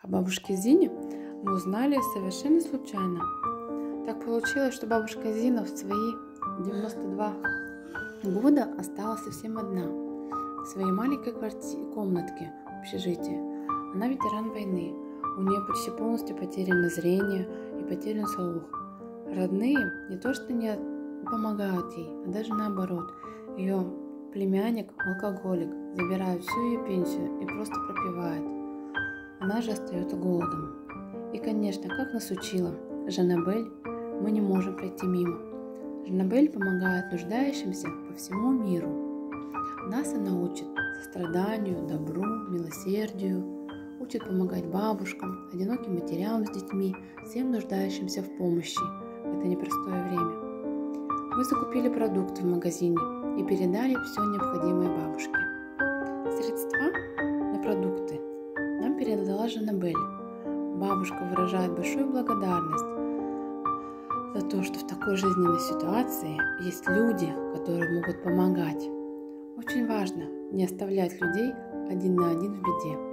О бабушке Зине мы узнали совершенно случайно. Так получилось, что бабушка Зина в свои 92 года осталась совсем одна в своей маленькой комнатке в общежитии. Она ветеран войны, у нее почти полностью потеряно зрение и потерян слух. Родные не то что не помогают ей, а даже наоборот. Ее племянник алкоголик, забирает всю ее пенсию и просто пропивает. Она же остается голодом. И, конечно, как нас учила Жаннабель, мы не можем пройти мимо. Жаннабель помогает нуждающимся по всему миру. Нас она учит состраданию, добру, милосердию, учит помогать бабушкам, одиноким матерям с детьми, всем нуждающимся в помощи в это непростое время. Мы закупили продукты в магазине и передали все необходимое бабушке. Средства на продукты нам передала Зhannabelle. Бабушка выражает большую благодарность за то, что в такой жизненной ситуации есть люди, которые могут помогать. Очень важно не оставлять людей один на один в беде.